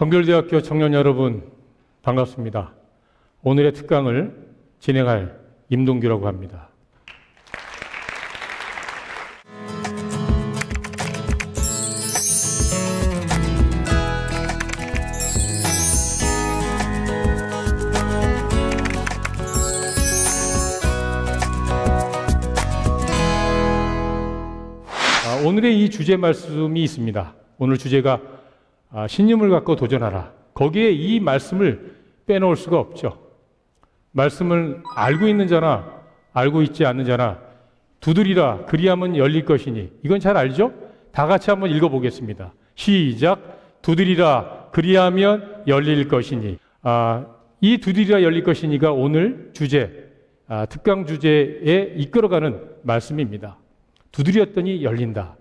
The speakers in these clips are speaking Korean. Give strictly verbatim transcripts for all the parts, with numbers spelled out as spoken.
성결대학교 청년 여러분 반갑습니다. 오늘의 특강을 진행할 임동규라고 합니다. 오늘의 이 주제 말씀이 있습니다. 오늘 주제가 신념을 갖고 도전하라. 거기에 이 말씀을 빼놓을 수가 없죠. 말씀을 알고 있는 자나 알고 있지 않는 자나 두드리라 그리하면 열릴 것이니, 이건 잘 알죠? 다 같이 한번 읽어보겠습니다. 시작. 두드리라 그리하면 열릴 것이니. 아, 이 두드리라 열릴 것이니가 오늘 주제, 아, 특강 주제에 이끌어가는 말씀입니다. 두드렸더니 열린다.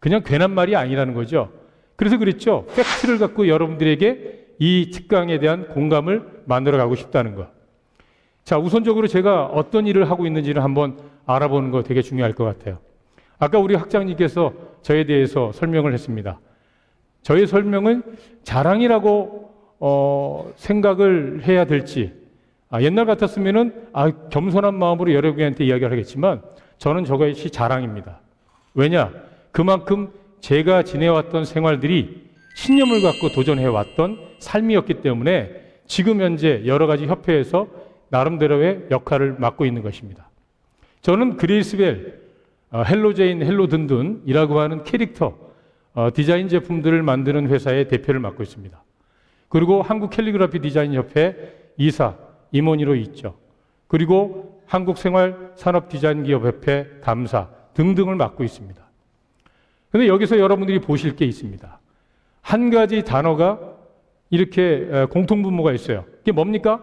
그냥 괜한 말이 아니라는 거죠. 그래서 그랬죠. 팩트를 갖고 여러분들에게 이 특강에 대한 공감을 만들어가고 싶다는 것. 자, 우선적으로 제가 어떤 일을 하고 있는지를 한번 알아보는 거 되게 중요할 것 같아요. 아까 우리 학장님께서 저에 대해서 설명을 했습니다. 저의 설명은 자랑이라고 어, 생각을 해야 될지, 아, 옛날 같았으면은 아, 겸손한 마음으로 여러 분한테 이야기를 하겠지만, 저는 저것이 자랑입니다. 왜냐? 그만큼 제가 지내왔던 생활들이 신념을 갖고 도전해왔던 삶이었기 때문에 지금 현재 여러 가지 협회에서 나름대로의 역할을 맡고 있는 것입니다. 저는 그레이스벨, 헬로제인, 헬로든든이라고 하는 캐릭터 디자인 제품들을 만드는 회사의 대표를 맡고 있습니다. 그리고 한국 캘리그라피 디자인협회 이사, 임원으로 있죠. 그리고 한국생활산업디자인기업협회 감사 등등을 맡고 있습니다. 그런데 여기서 여러분들이 보실 게 있습니다. 한 가지 단어가 이렇게 공통분모가 있어요. 그게 뭡니까?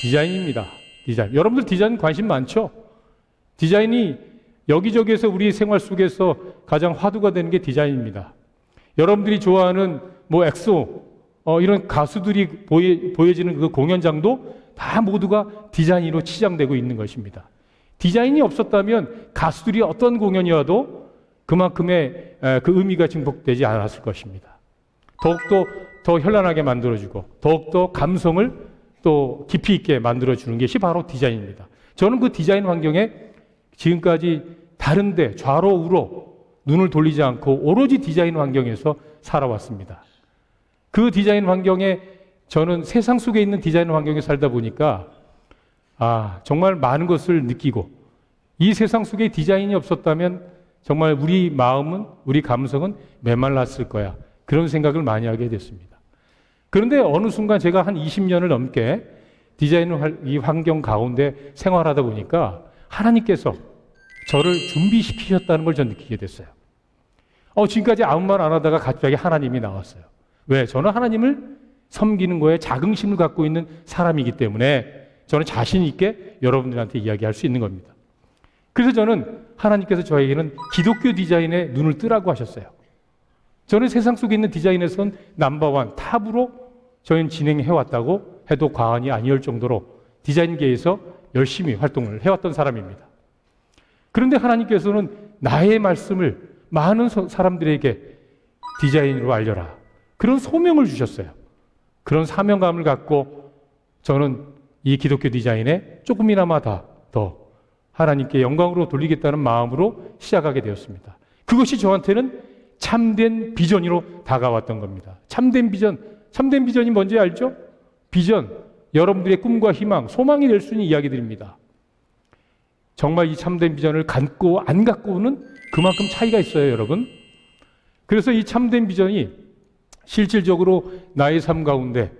디자인입니다. 디자인. 여러분들 디자인 관심 많죠? 디자인이 여기저기에서 우리 생활 속에서 가장 화두가 되는 게 디자인입니다. 여러분들이 좋아하는 뭐 엑소 어, 이런 가수들이 보이, 보여지는 그 공연장도 다 모두가 디자인으로 치장되고 있는 것입니다. 디자인이 없었다면 가수들이 어떤 공연이어도 그만큼의 그 의미가 증폭되지 않았을 것입니다. 더욱더 더 현란하게 만들어주고 더욱더 감성을 또 깊이 있게 만들어주는 것이 바로 디자인입니다. 저는 그 디자인 환경에 지금까지 다른데 좌로 우로 눈을 돌리지 않고 오로지 디자인 환경에서 살아왔습니다. 그 디자인 환경에 저는 세상 속에 있는 디자인 환경에 살다 보니까 아, 정말 많은 것을 느끼고, 이 세상 속에 디자인이 없었다면 정말 우리 마음은, 우리 감성은 메말랐을 거야, 그런 생각을 많이 하게 됐습니다. 그런데 어느 순간 제가 한 이십 년을 넘게 디자인 이 환경 가운데 생활하다 보니까 하나님께서 저를 준비시키셨다는 걸 전 느끼게 됐어요. 어, 지금까지 아무 말 안 하다가 갑자기 하나님이 나왔어요. 왜? 저는 하나님을 섬기는 거에 자긍심을 갖고 있는 사람이기 때문에 저는 자신 있게 여러분들한테 이야기할 수 있는 겁니다. 그래서 저는 하나님께서 저에게는 기독교 디자인에 눈을 뜨라고 하셨어요. 저는 세상 속에 있는 디자인에선 넘버원, 탑으로 저희는 진행해왔다고 해도 과언이 아니올 정도로 디자인계에서 열심히 활동을 해왔던 사람입니다. 그런데 하나님께서는 나의 말씀을 많은 사람들에게 디자인으로 알려라, 그런 소명을 주셨어요. 그런 사명감을 갖고 저는 이 기독교 디자인에 조금이나마 다 더 하나님께 영광으로 돌리겠다는 마음으로 시작하게 되었습니다. 그것이 저한테는 참된 비전으로 다가왔던 겁니다. 참된 비전, 참된 비전이 뭔지 알죠? 비전, 여러분들의 꿈과 희망, 소망이 될 수 있는 이야기들입니다. 정말 이 참된 비전을 갖고 안 갖고는 그만큼 차이가 있어요, 여러분. 그래서 이 참된 비전이 실질적으로 나의 삶 가운데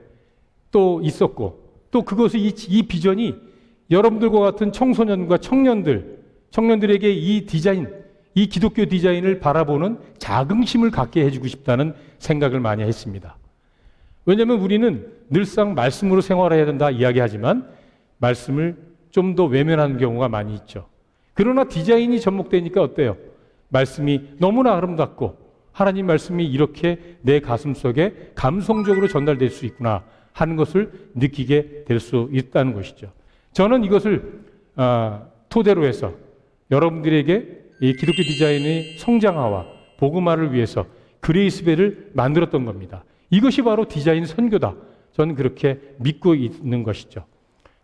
또 있었고, 또 그것을 이, 이 비전이 여러분들과 같은 청소년과 청년들, 청년들에게 이 디자인, 이 기독교 디자인을 바라보는 자긍심을 갖게 해주고 싶다는 생각을 많이 했습니다. 왜냐하면 우리는 늘상 말씀으로 생활해야 된다 이야기하지만 말씀을 좀 더 외면하는 경우가 많이 있죠. 그러나 디자인이 접목되니까 어때요? 말씀이 너무나 아름답고 하나님 말씀이 이렇게 내 가슴 속에 감성적으로 전달될 수 있구나 하는 것을 느끼게 될 수 있다는 것이죠. 저는 이것을 어, 토대로 해서 여러분들에게 이 기독교 디자인의 성장화와 복음화를 위해서 그레이스벨을 만들었던 겁니다. 이것이 바로 디자인 선교다. 저는 그렇게 믿고 있는 것이죠.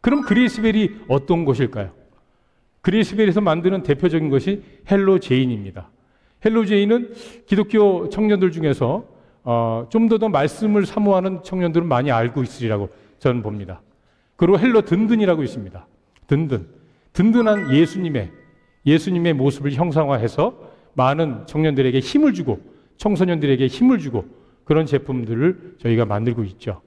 그럼 그레이스벨이 어떤 곳일까요? 그레이스벨에서 만드는 대표적인 것이 헬로제인입니다. 헬로제인은 기독교 청년들 중에서 어, 좀 더 더 말씀을 사모하는 청년들은 많이 알고 있으리라고 저는 봅니다. 그리고 헬로 든든이라고 있습니다. 든든. 든든한 예수님의 예수님의 모습을 형상화해서 많은 청년들에게 힘을 주고 청소년들에게 힘을 주고 그런 제품들을 저희가 만들고 있죠.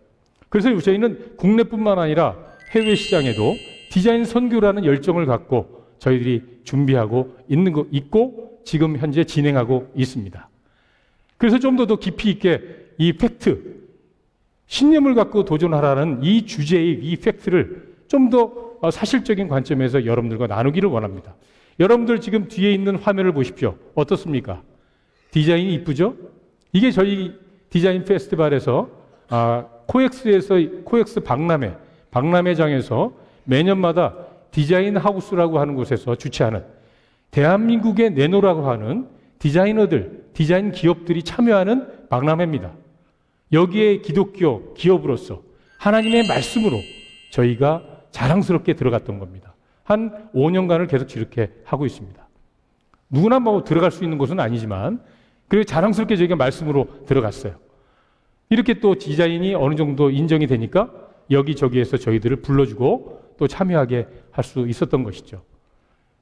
그래서 저희는 국내뿐만 아니라 해외 시장에도 디자인 선교라는 열정을 갖고 저희들이 준비하고 있는 거 있고 지금 현재 진행하고 있습니다. 그래서 좀 더 더 깊이 있게 이 팩트, 신념을 갖고 도전하라는 이 주제의 이 팩트를 좀 더 사실적인 관점에서 여러분들과 나누기를 원합니다. 여러분들 지금 뒤에 있는 화면을 보십시오. 어떻습니까? 디자인이 이쁘죠? 이게 저희 디자인 페스티벌에서 아, 코엑스에서 코엑스 박람회, 박람회장에서 매년마다 디자인 하우스라고 하는 곳에서 주최하는 대한민국의 내노라고 하는 디자이너들, 디자인 기업들이 참여하는 박람회입니다. 여기에 기독교 기업으로서 하나님의 말씀으로 저희가 자랑스럽게 들어갔던 겁니다. 한 오 년간을 계속 이렇게 하고 있습니다. 누구나 뭐 들어갈 수 있는 곳은 아니지만 그리고 자랑스럽게 저희가 말씀으로 들어갔어요. 이렇게 또 디자인이 어느 정도 인정이 되니까 여기저기에서 저희들을 불러주고 또 참여하게 할 수 있었던 것이죠.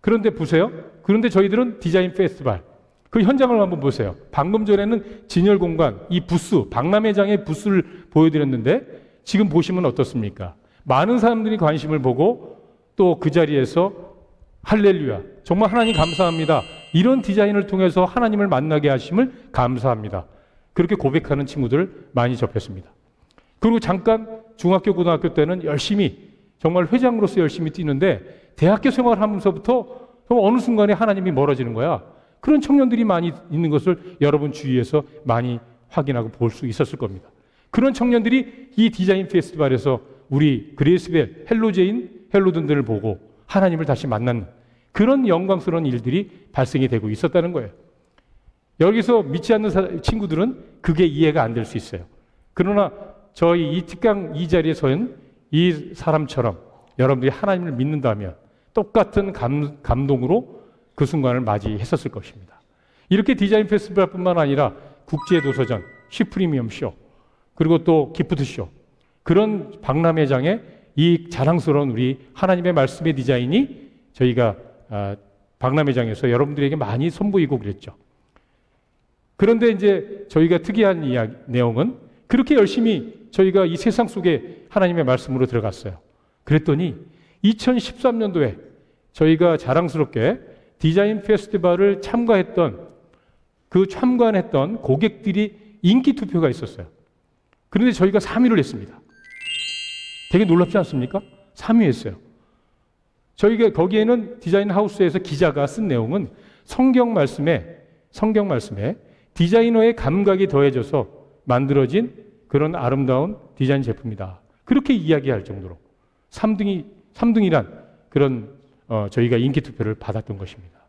그런데 보세요. 그런데 저희들은 디자인 페스티벌 그 현장을 한번 보세요. 방금 전에는 진열 공간, 이 부스, 박람회장의 부스를 보여드렸는데 지금 보시면 어떻습니까? 많은 사람들이 관심을 보고 또 그 자리에서 할렐루야, 정말 하나님 감사합니다. 이런 디자인을 통해서 하나님을 만나게 하심을 감사합니다. 그렇게 고백하는 친구들을 많이 접했습니다. 그리고 잠깐 중학교, 고등학교 때는 열심히 정말 회장으로서 열심히 뛰는데 대학교 생활하면서부터 정말 어느 순간에 하나님이 멀어지는 거야. 그런 청년들이 많이 있는 것을 여러분 주위에서 많이 확인하고 볼 수 있었을 겁니다. 그런 청년들이 이 디자인 페스티벌에서 우리 그레이스벨, 헬로제인, 헬로든들을 보고 하나님을 다시 만난 그런 영광스러운 일들이 발생이 되고 있었다는 거예요. 여기서 믿지 않는 사, 친구들은 그게 이해가 안 될 수 있어요. 그러나 저희 이 특강 이 자리에 서는 이 사람처럼 여러분들이 하나님을 믿는다면 똑같은 감, 감동으로 그 순간을 맞이했었을 것입니다. 이렇게 디자인 페스티벌뿐만 아니라 국제도서전, 슈프리미엄 쇼, 그리고 또 기프트쇼 그런 박람회장에 이 자랑스러운 우리 하나님의 말씀의 디자인이 저희가 아, 박람회장에서 여러분들에게 많이 선보이고 그랬죠. 그런데 이제 저희가 특이한 이야기, 내용은 그렇게 열심히 저희가 이 세상 속에 하나님의 말씀으로 들어갔어요. 그랬더니 이천십삼 년도에 저희가 자랑스럽게 디자인 페스티벌을 참가했던 그 참관했던 고객들이 인기 투표가 있었어요. 그런데 저희가 삼 위를 했습니다. 되게 놀랍지 않습니까? 삼 위 했어요. 저희가 거기에는 디자인 하우스에서 기자가 쓴 내용은 성경 말씀에 성경 말씀에 디자이너의 감각이 더해져서 만들어진 그런 아름다운 디자인 제품이다. 그렇게 이야기할 정도로 삼 등이, 삼 등이란 그런 어, 저희가 인기 투표를 받았던 것입니다.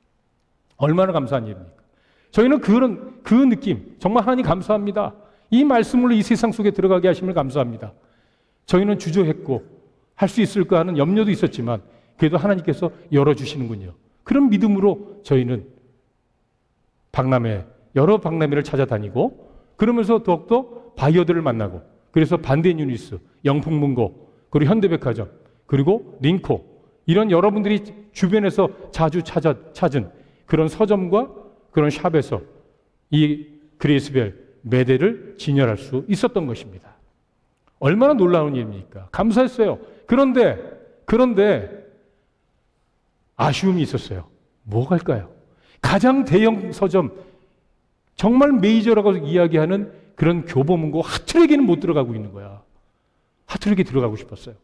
얼마나 감사한 일입니까? 저희는 그런 그 느낌, 정말 하나님 감사합니다. 이 말씀으로 이 세상 속에 들어가게 하심을 감사합니다. 저희는 주저했고 할 수 있을까 하는 염려도 있었지만 그래도 하나님께서 열어주시는군요. 그런 믿음으로 저희는 박람회, 여러 박람회를 찾아다니고 그러면서 더욱더 바이어들을 만나고 그래서 반디뉴니스, 영풍문고, 그리고 현대백화점, 그리고 링코 이런 여러분들이 주변에서 자주 찾아, 찾은 그런 서점과 그런 샵에서 이 그레이스벨 매대를 진열할 수 있었던 것입니다. 얼마나 놀라운 일입니까? 감사했어요. 그런데 그런데 아쉬움이 있었어요. 뭐갈까요? 가장 대형 서점, 정말 메이저라고 이야기하는 그런 교보문고 핫트랙에는 못 들어가고 있는 거야. 핫트랙에 들어가고 싶었어요.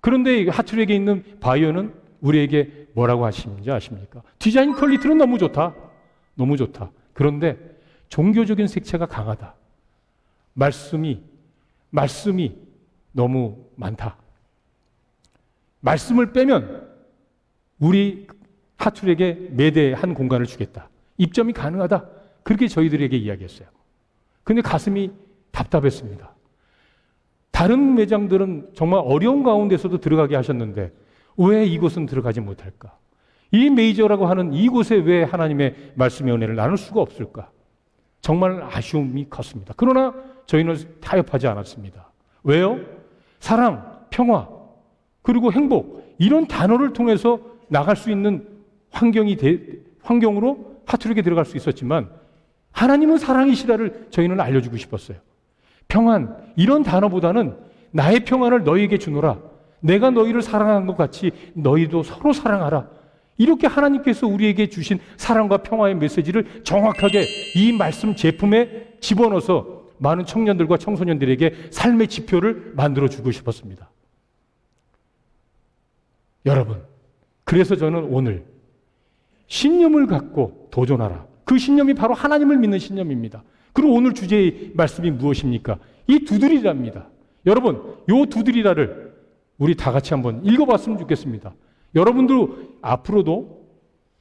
그런데 핫트랙에 있는 바이어는 우리에게 뭐라고 하시는지 아십니까? 디자인 퀄리티는 너무 좋다. 너무 좋다. 그런데 종교적인 색채가 강하다. 말씀이, 말씀이 너무 많다. 말씀을 빼면 우리 핫트랙에 매대에 한 공간을 주겠다. 입점이 가능하다. 그렇게 저희들에게 이야기했어요. 근데 가슴이 답답했습니다. 다른 매장들은 정말 어려운 가운데서도 들어가게 하셨는데 왜 이곳은 들어가지 못할까? 이 메이저라고 하는 이곳에 왜 하나님의 말씀의 은혜를 나눌 수가 없을까? 정말 아쉬움이 컸습니다. 그러나 저희는 타협하지 않았습니다. 왜요? 사랑, 평화, 그리고 행복, 이런 단어를 통해서 나갈 수 있는 환경이 되, 환경으로 핫트랙에 들어갈 수 있었지만 하나님은 사랑이시다를 저희는 알려주고 싶었어요. 평안, 이런 단어보다는 나의 평안을 너희에게 주노라, 내가 너희를 사랑한 것 같이 너희도 서로 사랑하라, 이렇게 하나님께서 우리에게 주신 사랑과 평화의 메시지를 정확하게 이 말씀 제품에 집어넣어서 많은 청년들과 청소년들에게 삶의 지표를 만들어주고 싶었습니다. 여러분, 그래서 저는 오늘 신념을 갖고 도전하라, 그 신념이 바로 하나님을 믿는 신념입니다. 그리고 오늘 주제의 말씀이 무엇입니까? 이 두드리라입니다. 여러분, 이 두드리라를 우리 다 같이 한번 읽어봤으면 좋겠습니다. 여러분도 앞으로도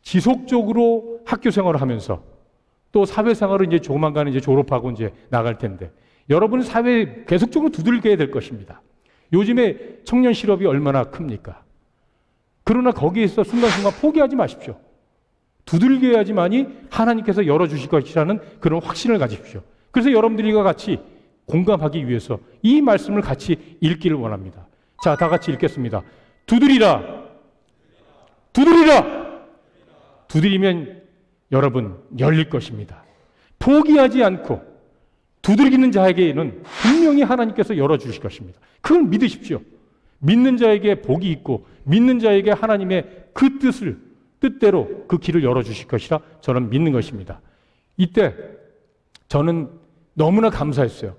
지속적으로 학교 생활을 하면서 또 사회생활을 이제 조만간 이제 졸업하고 이제 나갈 텐데 여러분은 사회에 계속적으로 두들겨야 될 것입니다. 요즘에 청년 실업이 얼마나 큽니까? 그러나 거기에서 순간순간 포기하지 마십시오. 두들겨야지만이 하나님께서 열어주실 것이라는 그런 확신을 가지십시오. 그래서 여러분들과 같이 공감하기 위해서 이 말씀을 같이 읽기를 원합니다. 자, 다 같이 읽겠습니다. 두드리라! 두드리라! 두드리면 여러분 열릴 것입니다. 포기하지 않고 두드리는 자에게는 분명히 하나님께서 열어주실 것입니다. 그걸 믿으십시오. 믿는 자에게 복이 있고 믿는 자에게 하나님의 그 뜻을, 뜻대로 그 길을 열어주실 것이라 저는 믿는 것입니다. 이때 저는 너무나 감사했어요.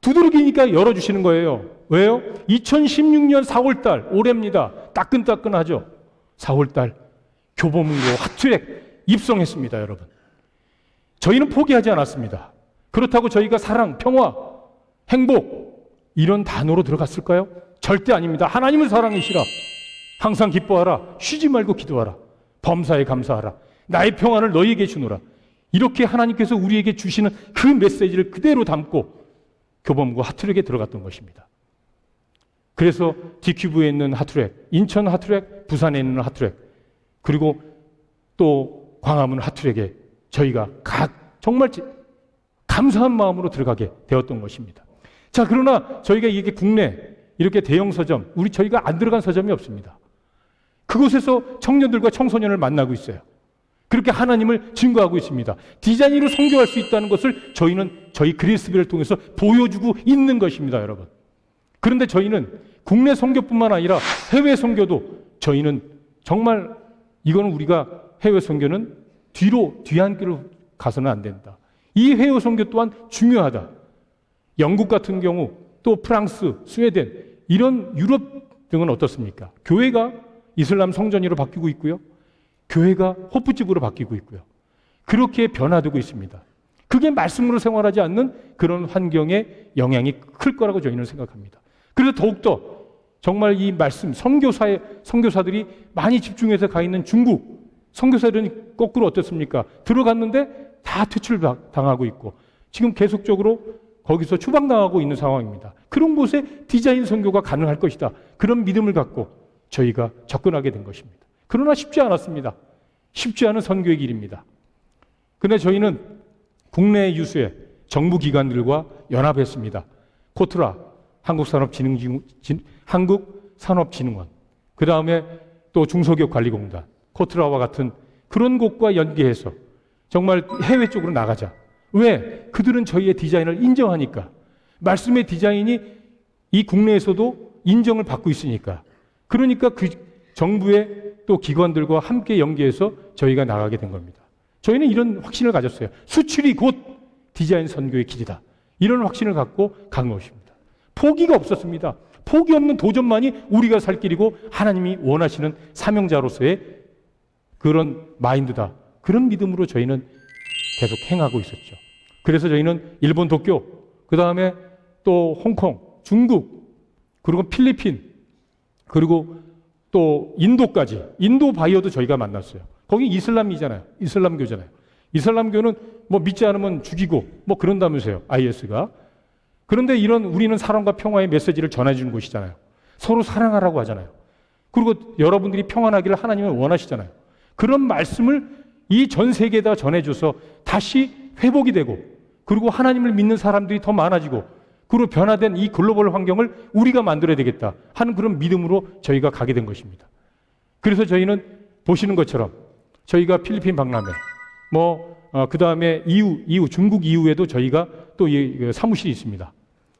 두드리니까 열어주시는 거예요. 왜요? 이천십육 년 사월 달, 올해입니다. 따끈따끈하죠. 사월 달 교보문고 핫트랙 입성했습니다. 여러분, 저희는 포기하지 않았습니다. 그렇다고 저희가 사랑, 평화, 행복 이런 단어로 들어갔을까요? 절대 아닙니다. 하나님은 사랑이시라, 항상 기뻐하라, 쉬지 말고 기도하라, 범사에 감사하라, 나의 평안을 너희에게 주노라, 이렇게 하나님께서 우리에게 주시는 그 메시지를 그대로 담고 교보문고 핫트랙에 들어갔던 것입니다. 그래서 디큐브에 있는 핫트랙, 인천 핫트랙, 부산에 있는 핫트랙, 그리고 또 광화문 핫트랙에 저희가 각 정말 감사한 마음으로 들어가게 되었던 것입니다. 자, 그러나 저희가 이게 국내 이렇게 대형 서점, 우리 저희가 안 들어간 서점이 없습니다. 그곳에서 청년들과 청소년을 만나고 있어요. 그렇게 하나님을 증거하고 있습니다. 디자인으로 선교할 수 있다는 것을 저희는 저희 그레이스벨을 통해서 보여주고 있는 것입니다. 여러분, 그런데 저희는 국내 선교뿐만 아니라 해외 선교도 저희는 정말 이거는 우리가 해외 선교는 뒤로 뒤안길로 가서는 안 된다. 이 해외 선교 또한 중요하다. 영국 같은 경우 또 프랑스, 스웨덴 이런 유럽 등은 어떻습니까? 교회가 이슬람 성전으로 바뀌고 있고요. 교회가 호프집으로 바뀌고 있고요. 그렇게 변화되고 있습니다. 그게 말씀으로 생활하지 않는 그런 환경의 영향이 클 거라고 저희는 생각합니다. 그래서 더욱더 정말 이 말씀, 선교사의, 선교사들이 많이 집중해서 가 있는 중국, 선교사들은 거꾸로 어떻습니까? 들어갔는데 다 퇴출당하고 있고 지금 계속적으로 거기서 추방당하고 있는 상황입니다. 그런 곳에 디자인 선교가 가능할 것이다. 그런 믿음을 갖고 저희가 접근하게 된 것입니다. 그러나 쉽지 않았습니다. 쉽지 않은 선교의 길입니다. 그런데 저희는 국내 유수의 정부기관들과 연합했습니다. 코트라, 한국산업진흥, 진, 한국산업진흥원, 그 다음에 또 중소기업관리공단, 코트라와 같은 그런 곳과 연계해서 정말 해외 쪽으로 나가자. 왜? 그들은 저희의 디자인을 인정하니까. 말씀의 디자인이 이 국내에서도 인정을 받고 있으니까. 그러니까 그 정부의 또 기관들과 함께 연계해서 저희가 나가게 된 겁니다. 저희는 이런 확신을 가졌어요. 수출이 곧 디자인 선교의 길이다. 이런 확신을 갖고 간 것입니다. 포기가 없었습니다. 포기 없는 도전만이 우리가 살 길이고 하나님이 원하시는 사명자로서의 그런 마인드다. 그런 믿음으로 저희는 계속 행하고 있었죠. 그래서 저희는 일본 도쿄, 그 다음에 또 홍콩, 중국, 그리고 필리핀, 그리고 또 인도까지, 인도 바이어도 저희가 만났어요. 거기 이슬람이잖아요. 이슬람교잖아요. 이슬람교는 뭐 믿지 않으면 죽이고 뭐 그런다면서요. 아이에스가. 그런데 이런 우리는 사랑과 평화의 메시지를 전해주는 곳이잖아요. 서로 사랑하라고 하잖아요. 그리고 여러분들이 평안하기를 하나님은 원하시잖아요. 그런 말씀을 이 전 세계에다 전해줘서 다시 회복이 되고, 그리고 하나님을 믿는 사람들이 더 많아지고, 그리고 변화된 이 글로벌 환경을 우리가 만들어야 되겠다 하는 그런 믿음으로 저희가 가게 된 것입니다. 그래서 저희는 보시는 것처럼 저희가 필리핀 박람회, 뭐 어, 그 다음에 이후, 이후, 중국 이후에도 저희가 또 이, 사무실이 있습니다.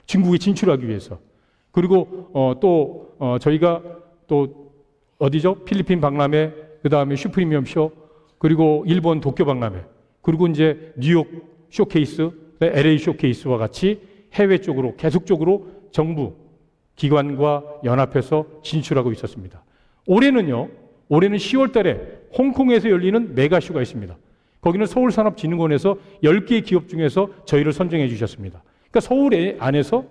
중국에 진출하기 위해서. 그리고 어, 또 어, 저희가 또 어디죠? 필리핀 박람회, 그 다음에 슈프리미엄 쇼, 그리고 일본 도쿄 박람회, 그리고 이제 뉴욕 쇼케이스, 엘에이 쇼케이스와 같이 해외 쪽으로 계속적으로 정부, 기관과 연합해서 진출하고 있었습니다. 올해는요, 올해는 시월 달에 홍콩에서 열리는 메가쇼가 있습니다. 거기는 서울산업진흥원에서 열 개의 기업 중에서 저희를 선정해 주셨습니다. 그러니까 서울 안에서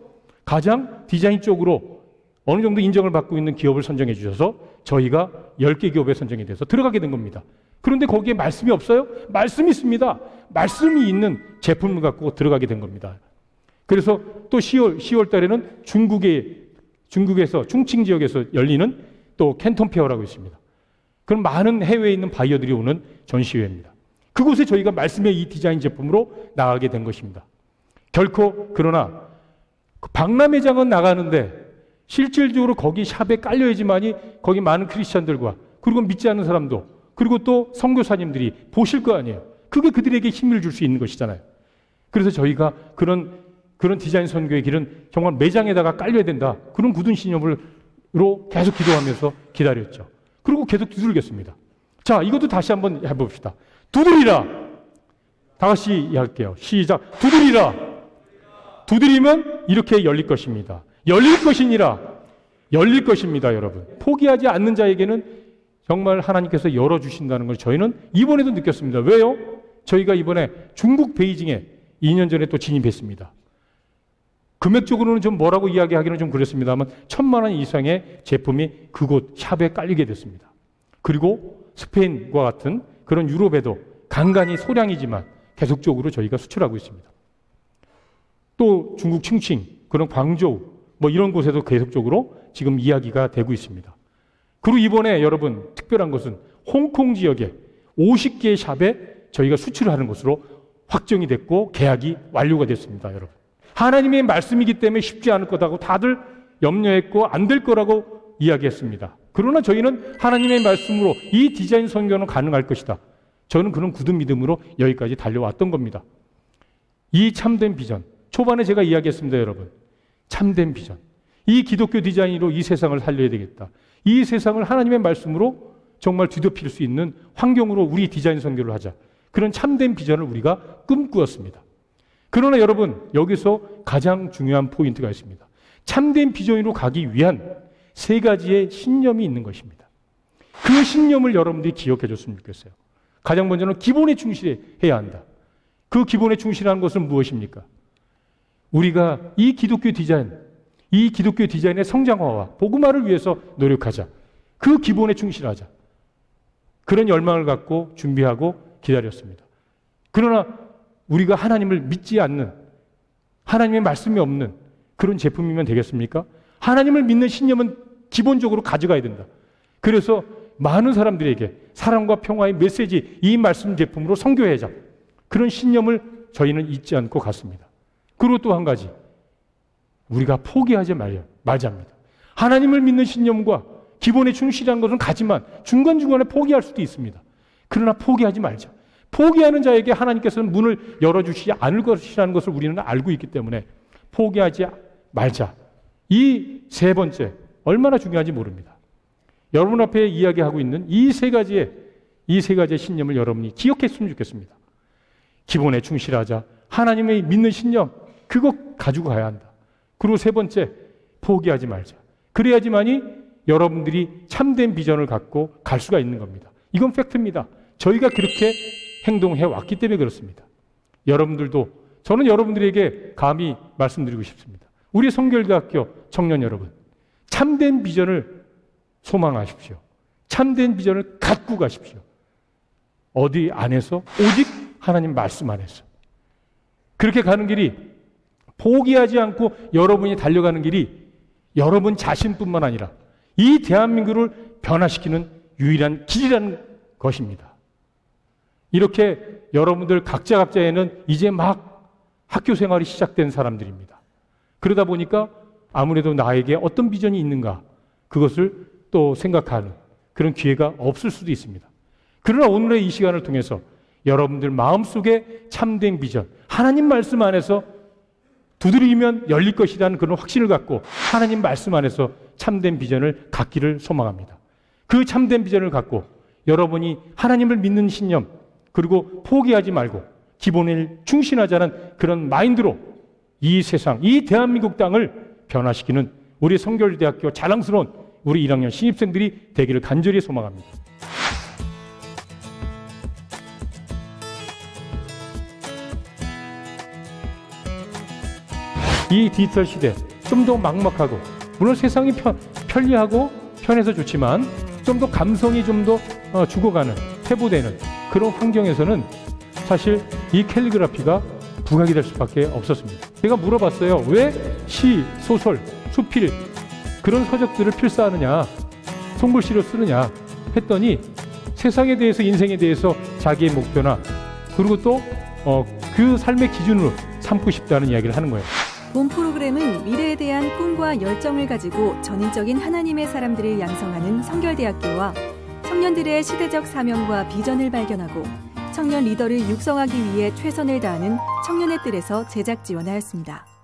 가장 디자인 쪽으로 어느 정도 인정을 받고 있는 기업을 선정해 주셔서 저희가 열 개 기업에 선정이 돼서 들어가게 된 겁니다. 그런데 거기에 말씀이 없어요? 말씀이 있습니다. 말씀이 있는 제품을 갖고 들어가게 된 겁니다. 그래서 또 시월, 시월 달에는 중국의, 중국에서, 충칭 지역에서 열리는 또 캔톤 페어라고 있습니다. 그럼 많은 해외에 있는 바이어들이 오는 전시회입니다. 그곳에 저희가 말씀의 이 디자인 제품으로 나가게 된 것입니다. 결코, 그러나, 박람회장은 나가는데, 실질적으로 거기 샵에 깔려야지만이 거기 많은 크리스찬들과, 그리고 믿지 않는 사람도, 그리고 또 선교사님들이 보실 거 아니에요. 그게 그들에게 힘을 줄 수 있는 것이잖아요. 그래서 저희가 그런, 그런 디자인 선교의 길은 정말 매장에다가 깔려야 된다. 그런 굳은 신념으로 계속 기도하면서 기다렸죠. 그리고 계속 두들겼습니다. 자, 이것도 다시 한번 해봅시다. 두드리라. 다 같이 할게요. 시작. 두드리라. 두드리면 이렇게 열릴 것입니다. 열릴 것이니라. 열릴 것입니다, 여러분. 포기하지 않는 자에게는 정말 하나님께서 열어주신다는 걸 저희는 이번에도 느꼈습니다. 왜요? 저희가 이번에 중국 베이징에 이 년 전에 또 진입했습니다. 금액적으로는 좀 뭐라고 이야기하기는 좀 그랬습니다만 천만 원 이상의 제품이 그곳 샵에 깔리게 됐습니다. 그리고 스페인과 같은 그런 유럽에도 간간히 소량이지만 계속적으로 저희가 수출하고 있습니다. 또 중국 충칭, 그런 광저우 뭐 이런 곳에도 계속적으로 지금 이야기가 되고 있습니다. 그리고 이번에 여러분 특별한 것은 홍콩 지역에 오십 개의 샵에 저희가 수출을 하는 것으로 확정이 됐고 계약이 완료가 됐습니다. 여러분, 하나님의 말씀이기 때문에 쉽지 않을 거라고 다들 염려했고 안 될 거라고 이야기했습니다. 그러나 저희는 하나님의 말씀으로 이 디자인 선교는 가능할 것이다. 저는 그런 굳은 믿음으로 여기까지 달려왔던 겁니다. 이 참된 비전, 초반에 제가 이야기했습니다. 여러분, 참된 비전, 이 기독교 디자인으로 이 세상을 살려야 되겠다. 이 세상을 하나님의 말씀으로 정말 뒤덮일 수 있는 환경으로 우리 디자인 선교를 하자. 그런 참된 비전을 우리가 꿈꾸었습니다. 그러나 여러분, 여기서 가장 중요한 포인트가 있습니다. 참된 비전으로 가기 위한 세 가지의 신념이 있는 것입니다. 그 신념을 여러분들이 기억해 줬으면 좋겠어요. 가장 먼저는 기본에 충실해야 한다. 그 기본에 충실하는 것은 무엇입니까? 우리가 이 기독교 디자인, 이 기독교 디자인의 성장화와 복음화를 위해서 노력하자. 그 기본에 충실하자. 그런 열망을 갖고 준비하고 기다렸습니다. 그러나 우리가 하나님을 믿지 않는, 하나님의 말씀이 없는 그런 제품이면 되겠습니까? 하나님을 믿는 신념은 기본적으로 가져가야 된다. 그래서 많은 사람들에게 사랑과 평화의 메시지, 이 말씀 제품으로 선교해야죠. 그런 신념을 저희는 잊지 않고 갔습니다. 그리고 또 한 가지, 우리가 포기하지 말자, 말자입니다. 하나님을 믿는 신념과 기본에 충실한 것은 가지만 중간중간에 포기할 수도 있습니다. 그러나 포기하지 말자. 포기하는 자에게 하나님께서는 문을 열어주시지 않을 것이라는 것을 우리는 알고 있기 때문에 포기하지 말자. 이 세 번째, 얼마나 중요한지 모릅니다. 여러분 앞에 이야기하고 있는 이 세 가지의, 이 세 가지의 신념을 여러분이 기억했으면 좋겠습니다. 기본에 충실하자. 하나님의 믿는 신념, 그거 가지고 가야 한다. 그리고 세 번째, 포기하지 말자. 그래야지만이 여러분들이 참된 비전을 갖고 갈 수가 있는 겁니다. 이건 팩트입니다. 저희가 그렇게 행동해왔기 때문에 그렇습니다. 여러분들도, 저는 여러분들에게 감히 말씀드리고 싶습니다. 우리 성결대학교 청년 여러분, 참된 비전을 소망하십시오. 참된 비전을 갖고 가십시오. 어디 안에서? 오직 하나님 말씀 안에서. 그렇게 가는 길이 포기하지 않고 여러분이 달려가는 길이 여러분 자신뿐만 아니라 이 대한민국을 변화시키는 유일한 길이라는 것입니다. 이렇게 여러분들 각자 각자에는 이제 막 학교 생활이 시작된 사람들입니다. 그러다 보니까 아무래도 나에게 어떤 비전이 있는가 그것을 또 생각하는 그런 기회가 없을 수도 있습니다. 그러나 오늘의 이 시간을 통해서 여러분들 마음속에 참된 비전, 하나님 말씀 안에서 두드리면 열릴 것이라는 그런 확신을 갖고 하나님 말씀 안에서 참된 비전을 갖기를 소망합니다. 그 참된 비전을 갖고 여러분이 하나님을 믿는 신념, 그리고 포기하지 말고 기본에 충신하자는 그런 마인드로 이 세상, 이 대한민국 땅을 변화시키는 우리 성결대학교 자랑스러운 우리 일 학년 신입생들이 되기를 간절히 소망합니다. 이 디지털 시대, 좀 더 막막하고 물론 세상이 편, 편리하고 편해서 좋지만 좀 더 감성이 좀 더 어, 죽어가는, 퇴보되는 그런 환경에서는 사실 이 캘리그라피가 부각이 될 수밖에 없었습니다. 제가 물어봤어요. 왜 시, 소설, 수필 그런 서적들을 필사하느냐, 손글씨로 쓰느냐 했더니 세상에 대해서, 인생에 대해서 자기의 목표나 그리고 또 어, 그 삶의 기준으로 삼고 싶다는 이야기를 하는 거예요. 본 프로그램은 미래에 대한 꿈과 열정을 가지고 전인적인 하나님의 사람들을 양성하는 성결대학교와 청년들의 시대적 사명과 비전을 발견하고 청년 리더를 육성하기 위해 최선을 다하는 청년의 뜰에서 제작 지원하였습니다.